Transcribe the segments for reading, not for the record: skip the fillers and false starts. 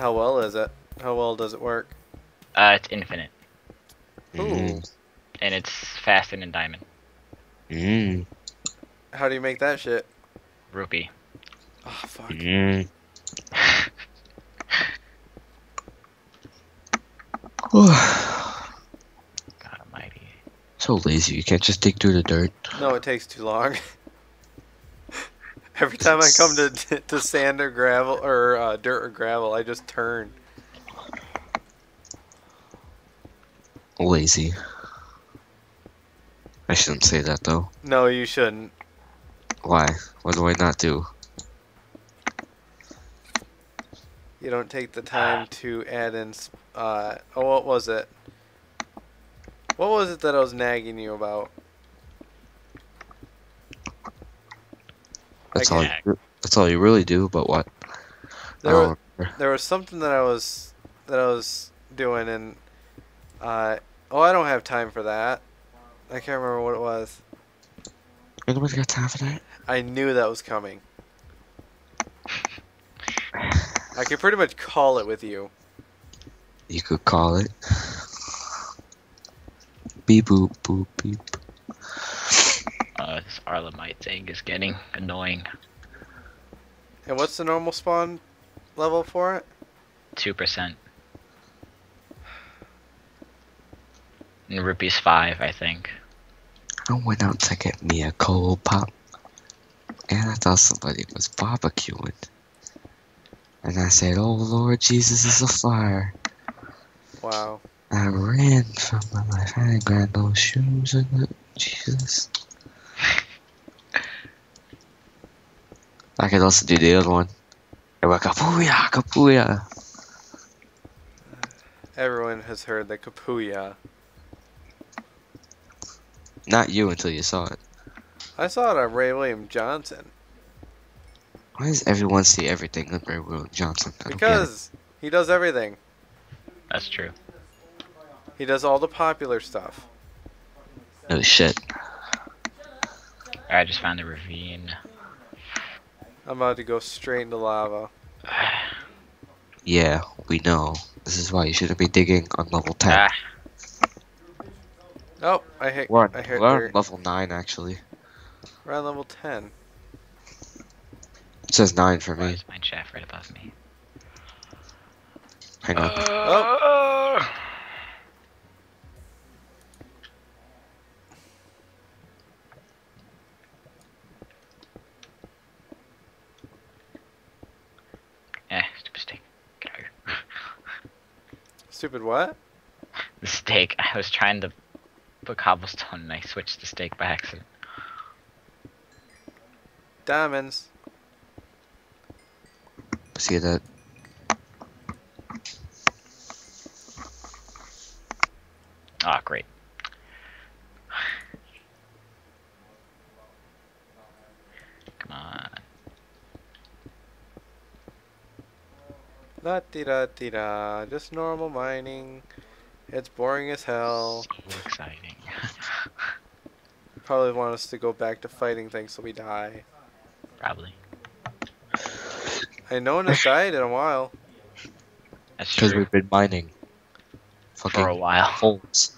How well is it? How well does it work? It's infinite. Ooh. And it's faster than diamond. Mm. How do you make that shit? Rupee. Oh, fuck. Mm. God almighty. So lazy, you can't just dig through the dirt. No, it takes too long. Every time I come to sand or gravel, or dirt or gravel, I just turn. Lazy. I shouldn't say that, though. No, you shouldn't. Why? What do I not do? You don't take the time to add in... oh, what was it? What was it that I was nagging you about? That's all you really do, but what? There was something that I was doing, and... oh, I don't have time for that. I can't remember what it was. Anybody's got time for that? I knew that was coming. I could pretty much call it with you. You could call it. Beep boop boop beep. This Arlemite thing is getting annoying. And what's the normal spawn level for it? 2%. And rupees 5, I think. I went out to get me a cold pop, and I thought somebody was barbecuing. And I said, "Oh Lord, Jesus is a fire." Wow. I ran from my life. I didn't grab those shoes and the Jesus. I could also do the other one. And we're kapuya, kapuya. Everyone has heard the kapuya. Not you until you saw it. I saw it on Ray William Johnson. Why does everyone see everything on Ray William Johnson? Because he does everything. That's true. He does all the popular stuff. Oh shit. I just found a ravine. I'm about to go straight into lava. Yeah, we know. This is why you shouldn't be digging on level 10. Oh, I hit we're on level 9, actually. We're on level 10. It says 9 for me. Why is mine shaft right above me? Hang on. Oh. Stupid steak. Get out of here. Stupid what? The steak. I was trying to... put cobblestone and I switched the stake by accident. Diamonds. See that? Ah, great. Come on. La di da di da. Just normal mining. It's boring as hell. So exciting. Probably want us to go back to fighting things so we die. Probably. No one has died in a while. That's true. Because we've been mining. For a while. Holes.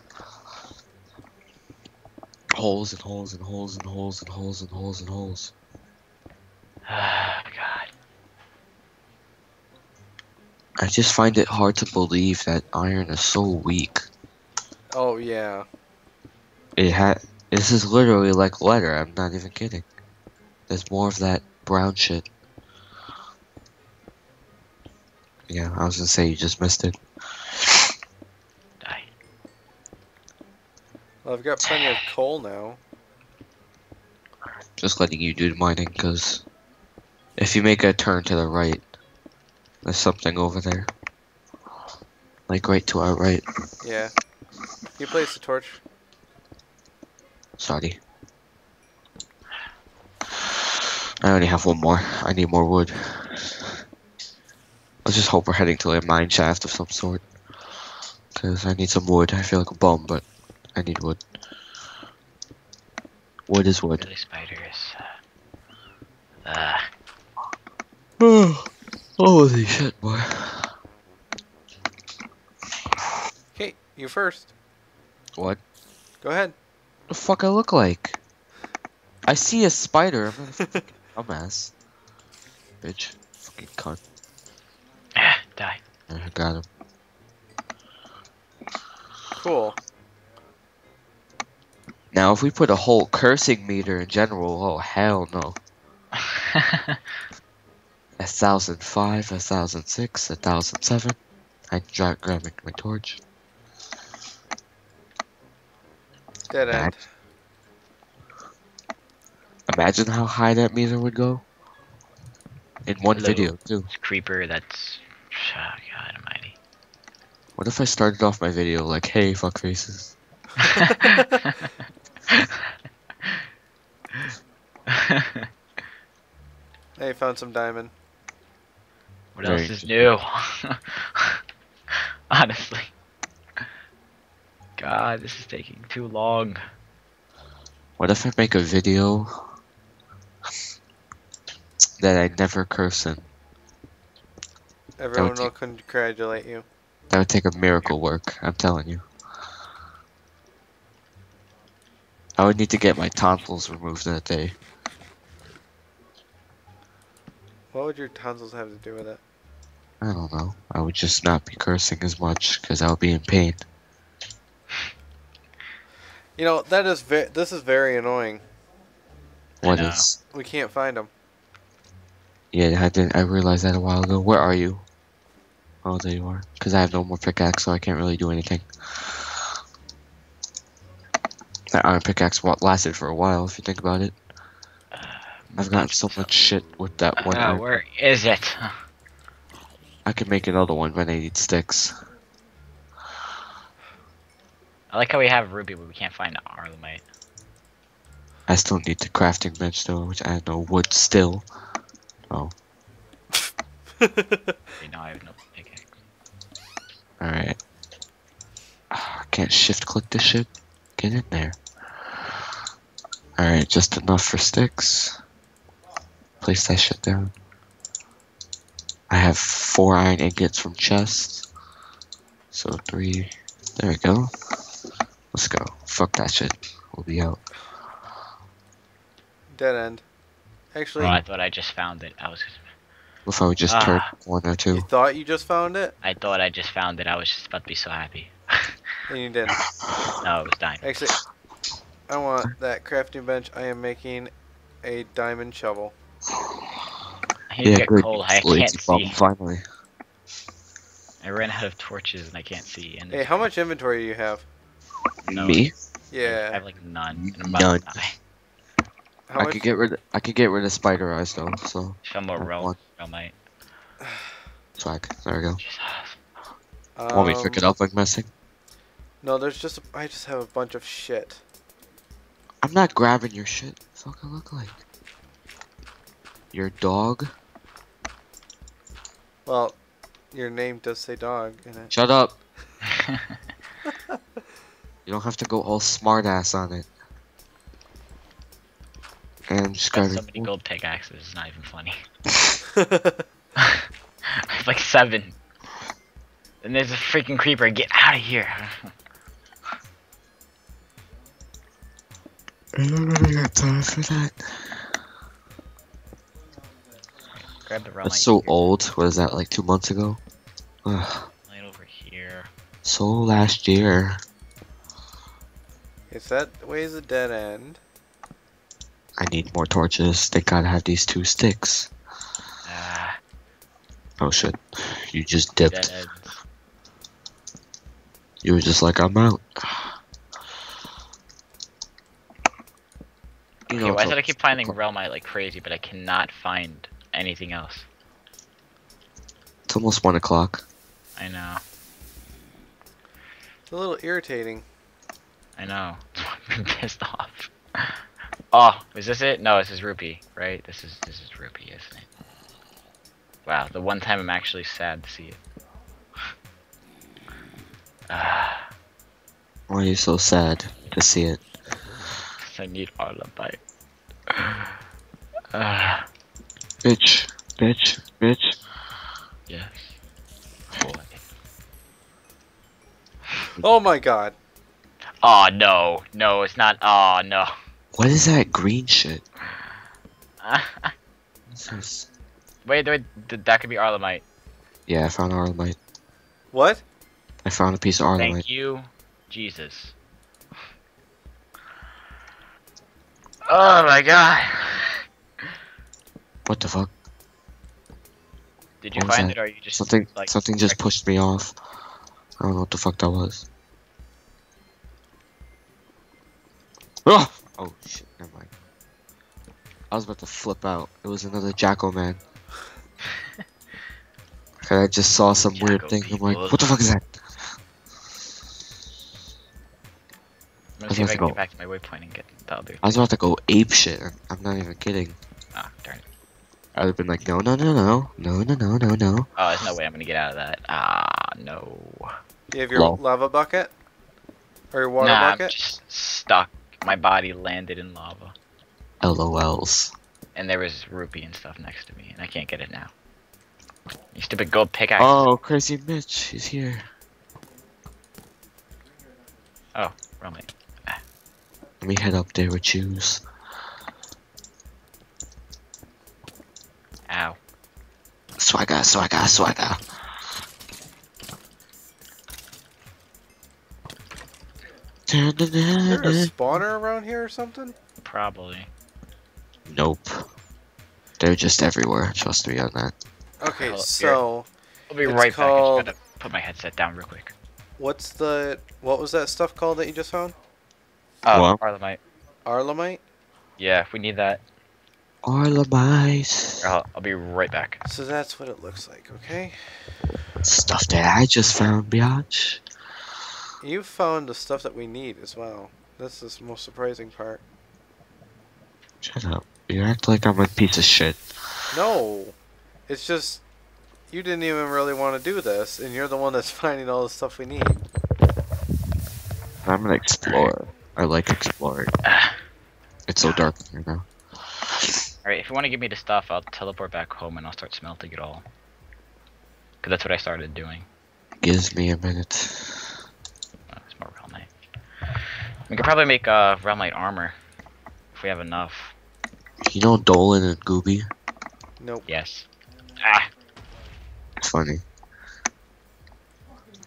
Holes and holes and holes and holes and holes and holes and holes. Ah, God. I just find it hard to believe that iron is so weak. Oh yeah. This is literally like leather. I'm not even kidding. There's more of that brown shit. Yeah, I was gonna say you just missed it. Die. Well, I've got plenty of coal now. Just letting you do the mining, because if you make a turn to the right, there's something over there. Like right to our right. Yeah. Can you place the torch? Sorry. I only have one more. I need more wood. Let's just hope we're heading to a mine shaft of some sort. Because I need some wood. I feel like a bum, but I need wood. Wood is wood. Really spiders. Holy shit, boy. You first. What? Go ahead. What the fuck I look like? I see a spider. I'm a fucking dumbass. Bitch. Fucking cunt. Ah, die. I got him. Cool. Now, if we put a whole cursing meter in general, oh hell no. 1005, 1006, 1007. I can grab my torch. Dead end. Imagine how high that meter would go. In one video, too. Creeper, that's. Oh, God almighty. What if I started off my video like, hey, fuck faces? Hey, found some diamond. What else is new? Honestly. God, this is taking too long. What if I make a video that I never curse in? Everyone will congratulate you. That would take a miracle work, I'm telling you. I would need to get my tonsils removed that day. What would your tonsils have to do with it? I don't know. I would just not be cursing as much, because I would be in pain. You know, that is this is very annoying. What is? We can't find them. Yeah, I realized that a while ago. Where are you? Oh, there you are. Because I have no more pickaxe, so I can't really do anything. That iron pickaxe lasted for a while, if you think about it. I've gotten so much shit with that one. Where is it? I could make another one when I need sticks. I like how we have ruby, but we can't find Arlemite. I still need the crafting bench, though, which I have no wood still. Oh. Wait, no, I have no pickaxe. Alright. I can't shift-click this shit. Get in there. Alright, just enough for sticks. Place that shit down. I have 4 iron ingots from chests. So 3. There we go. Let's go. Fuck that shit. We'll be out. Dead end. Actually. Oh, I thought I just found it. I was. If I would just turn 1 or 2. You thought you just found it? I thought I just found it. I was just about to be so happy. And you didn't. No, it was dying. Actually, I want that crafting bench. I am making a diamond shovel. Yeah, great. I can't see. Finally. I ran out of torches and I can't see. And hey, how much inventory do you have? No. Me? Yeah. I have like none. And I'm about to die. I could get rid of spider eyes though. So. Somewhat roll. I might. Swag. There we go. Want me to pick it up like messing? No, there's just I just have a bunch of shit. I'm not grabbing your shit. Fuck, I look like your dog. Well, your name does say dog in it. Shut up. You don't have to go all smart ass on it. And I'm just grabbing so many gold pickaxes. It's not even funny. I have like 7. And there's a freaking creeper. Get out of here. I don't really got time for that. Grab the relic. That's so old. What is that, like 2 months ago? Ugh. Right over here. So last year. If that way is a dead end. I need more torches. They gotta have these 2 sticks. Oh shit. You just dipped. Dead. You were just like, I'm out. Okay, why did I keep finding Realmite like crazy, but I cannot find anything else? It's almost 1 o'clock. I know. It's a little irritating. I know. I'm pissed off. Oh, is this it? No, this is Rupee, right? This is Rupee, isn't it? Wow, the one time I'm actually sad to see it. Why are you so sad to see it? I need Arlemite. Bitch, bitch, bitch. Yes. Boy. Oh my god. Aw, oh, no. No, it's not. Aw, oh, no. What is that green shit? Wait, that could be Arlemite. Yeah, I found Arlemite. What? I found a piece of Arlemite. Thank you, Jesus. Oh my god. What the fuck? Did you find it, or you just something just pushed me off? I don't know what the fuck that was. Oh! Oh shit! Never mind. I was about to flip out. It was another Jackal man. Okay, I just saw some Jackal weird thing. People. I'm like, what the fuck is that? I'm gonna see if I can get back to my waypoint and get the other. I was about to go ape shit. I'm not even kidding. Ah, darn it. I would have been like, no. Oh, there's no way I'm gonna get out of that. Ah, no. Do you have your lava bucket? Or your water bucket? I'm just stuck. My body landed in lava. LOLs. And there was rupee and stuff next to me, and I can't get it now. You stupid gold pickaxe. Oh, crazy bitch, he's here. Oh, wrong way. Let me head up there with shoes. Ow. Swagger. Is there a spawner around here or something? Probably. Nope. They're just everywhere. Trust me on that. Okay, well, so... I'll be right back. I just gotta put my headset down real quick. What's the... What was that stuff called that you just found? Oh, Arlemite. Arlemite? Yeah, we need that. Arlemite. I'll be right back. So that's what it looks like, okay? Stuff that I just found, biatch. You found the stuff that we need as well. This is the most surprising part. Shut up. You act like I'm a piece of shit. No. It's just... You didn't even really want to do this, and you're the one that's finding all the stuff we need. I'm an explorer. I like exploring. It's so dark here now. Alright, if you want to give me the stuff, I'll teleport back home and I'll start smelting it all. Because that's what I started doing. Gives me a minute. Oh, it's more realmite. We could probably make realmite armor if we have enough. You know Dolan and Gooby? Nope. Yes. Ah! It's funny.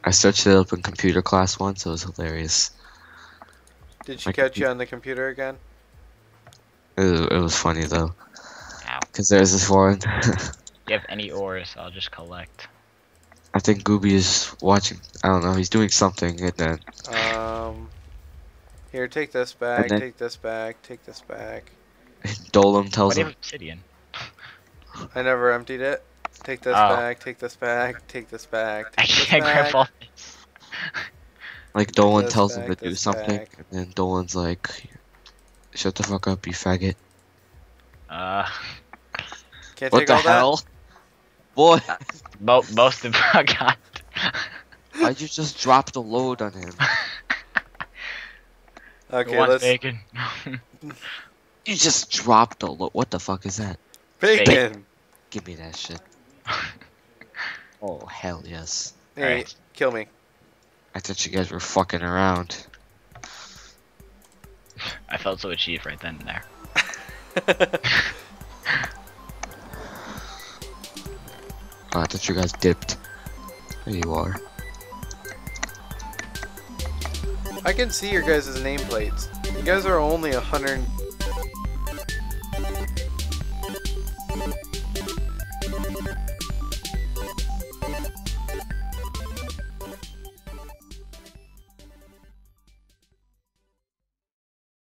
I searched it up in computer class once, so it was hilarious. Did she catch you on the computer again? It was funny though, because there's this one. You have any ores? I'll just collect. I think Gooby is watching. I don't know. He's doing something, and then. Here, take this back. Then, take this back. Take this back. Dolan tells him. Obsidian. I never emptied it. Take this back. Take this back. Take this back. Take this I can't grab all this. Like Dolan tells him to do something, and then Dolan's like. Shut the fuck up, you faggot. Can't what take the all hell? That? Boy. Most of I got. Why'd you just drop the load on him? Okay, let's... Bacon. You just dropped the load. What the fuck is that? Bacon! Give me that shit. Oh, hell yes. Hey, right. Kill me. I thought you guys were fucking around. I felt so achieved right then and there. Oh, I thought you guys dipped. There you are. I can see your guys' nameplates. You guys are only 100...